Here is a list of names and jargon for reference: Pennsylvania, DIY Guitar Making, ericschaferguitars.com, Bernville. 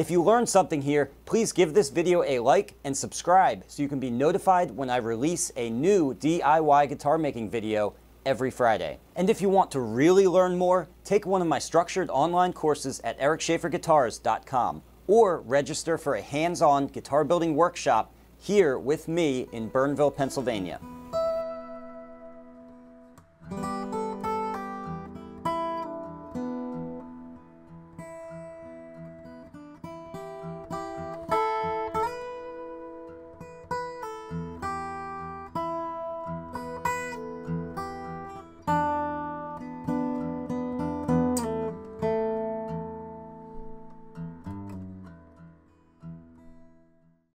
If you learned something here, please give this video a like and subscribe so you can be notified when I release a new DIY guitar making video every Friday. And if you want to really learn more, take one of my structured online courses at ericschaferguitars.com or register for a hands-on guitar building workshop here with me in Bernville, Pennsylvania.